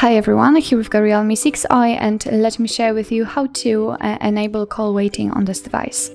Hi everyone, here we've got Realme 6i and let me share with you how to enable call waiting on this device.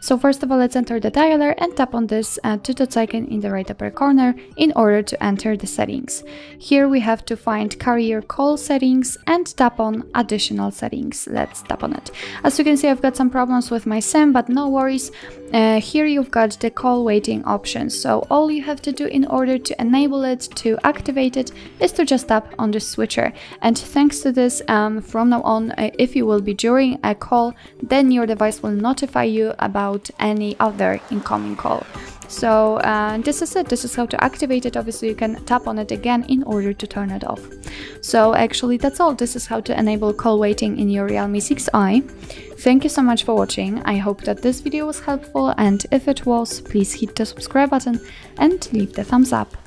So first of all, let's enter the dialer and tap on this two dots icon in the right upper corner in order to enter the settings. Here we have to find carrier call settings and tap on additional settings. Let's tap on it. As you can see, I've got some problems with my SIM, but no worries. Here you've got the call waiting option. So all you have to do in order to enable it, to activate it, is to just tap on the switcher. And thanks to this, from now on, if you will be during a call, then your device will notify you about any other incoming call. So this is it. This is how to activate it. Obviously, you can tap on it again in order to turn it off. So actually, that's all. This is how to enable call waiting in your Realme 6i. Thank you so much for watching. I hope that this video was helpful, and if it was, please hit the subscribe button and leave the thumbs up.